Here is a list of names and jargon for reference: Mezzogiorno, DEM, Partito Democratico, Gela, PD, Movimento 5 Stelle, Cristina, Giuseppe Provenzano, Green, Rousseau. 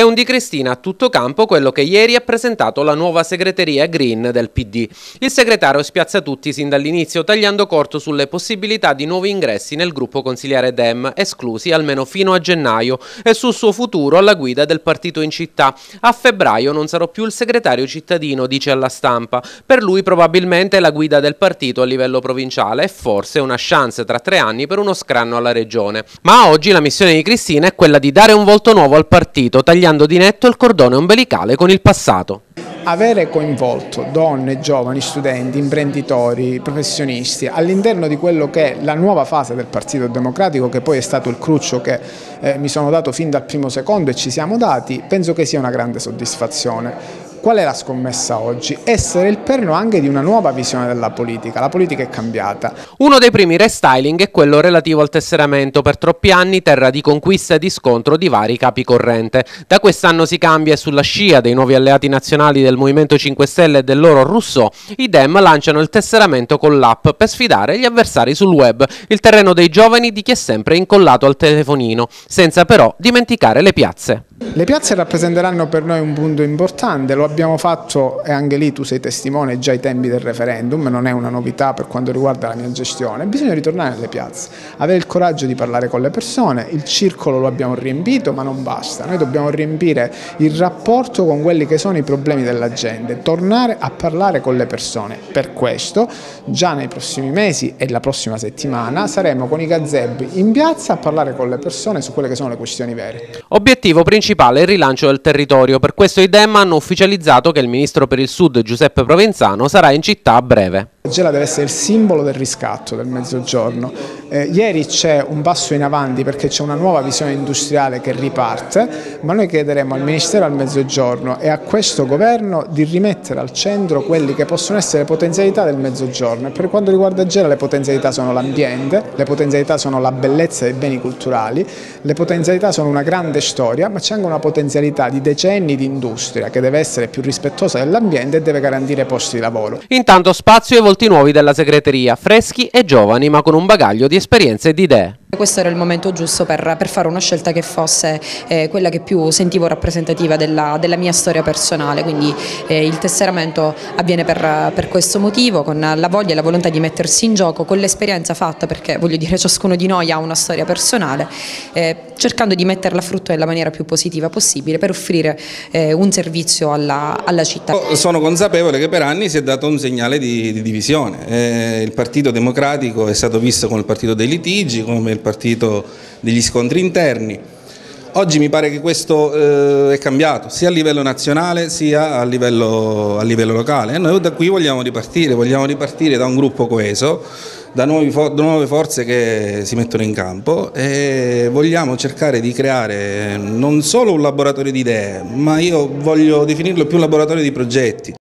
È un Di Cristina a tutto campo quello che ieri ha presentato la nuova segreteria Green del PD. Il segretario spiazza tutti sin dall'inizio, tagliando corto sulle possibilità di nuovi ingressi nel gruppo consiliare DEM, esclusi almeno fino a gennaio, e sul suo futuro alla guida del partito in città. A febbraio non sarò più il segretario cittadino, dice alla stampa. Per lui probabilmente la guida del partito a livello provinciale è forse una chance tra 3 anni per uno scranno alla regione. Ma oggi la missione di Cristina è quella di dare un volto nuovo al partito, tagliando di netto il cordone ombelicale con il passato. Avere coinvolto donne, giovani, studenti, imprenditori, professionisti all'interno di quello che è la nuova fase del Partito Democratico, che poi è stato il cruccio che mi sono dato fin dal primo secondo e ci siamo dati, penso che sia una grande soddisfazione. Qual è la scommessa oggi? Essere il perno anche di una nuova visione della politica. La politica è cambiata. Uno dei primi restyling è quello relativo al tesseramento, per troppi anni terra di conquista e di scontro di vari capi corrente. Da quest'anno si cambia e sulla scia dei nuovi alleati nazionali del Movimento 5 Stelle e del loro Rousseau, i DEM lanciano il tesseramento con l'app per sfidare gli avversari sul web, il terreno dei giovani, di chi è sempre incollato al telefonino, senza però dimenticare le piazze. Le piazze rappresenteranno per noi un punto importante, lo abbiamo fatto e anche lì tu sei testimone già ai tempi del referendum, non è una novità per quanto riguarda la mia gestione, bisogna ritornare alle piazze, avere il coraggio di parlare con le persone, il circolo lo abbiamo riempito ma non basta, noi dobbiamo riempire il rapporto con quelli che sono i problemi della gente, tornare a parlare con le persone, per questo già nei prossimi mesi e la prossima settimana saremo con i gazebi in piazza a parlare con le persone su quelle che sono le questioni vere. Obiettivo principale: il rilancio del territorio. Per questo i DEM hanno ufficializzato che il ministro per il Sud Giuseppe Provenzano sarà in città a breve. Gela deve essere il simbolo del riscatto del Mezzogiorno. Ieri c'è un passo in avanti perché c'è una nuova visione industriale che riparte, ma noi chiederemo al Ministero al Mezzogiorno e a questo Governo di rimettere al centro quelli che possono essere le potenzialità del Mezzogiorno. E per quanto riguarda Gela le potenzialità sono l'ambiente, le potenzialità sono la bellezza dei beni culturali, le potenzialità sono una grande storia, ma c'è anche una potenzialità di decenni di industria che deve essere più rispettosa dell'ambiente e deve garantire posti di lavoro. Intanto spazio e volti nuovi della segreteria, freschi e giovani, ma con un bagaglio di esperienze e di idee. Questo era il momento giusto per fare una scelta che fosse quella che più sentivo rappresentativa della mia storia personale, quindi il tesseramento avviene per questo motivo, con la voglia e la volontà di mettersi in gioco, con l'esperienza fatta, perché voglio dire ciascuno di noi ha una storia personale, cercando di metterla a frutto nella maniera più positiva possibile per offrire un servizio alla città. Sono consapevole che per anni si è dato un segnale di divisione, il Partito Democratico è stato visto come il partito dei litigi, come il partito degli scontri interni. Oggi mi pare che questo è cambiato sia a livello nazionale sia a livello locale, e noi da qui vogliamo ripartire da un gruppo coeso, da nuove forze che si mettono in campo, e vogliamo cercare di creare non solo un laboratorio di idee, ma io voglio definirlo più un laboratorio di progetti.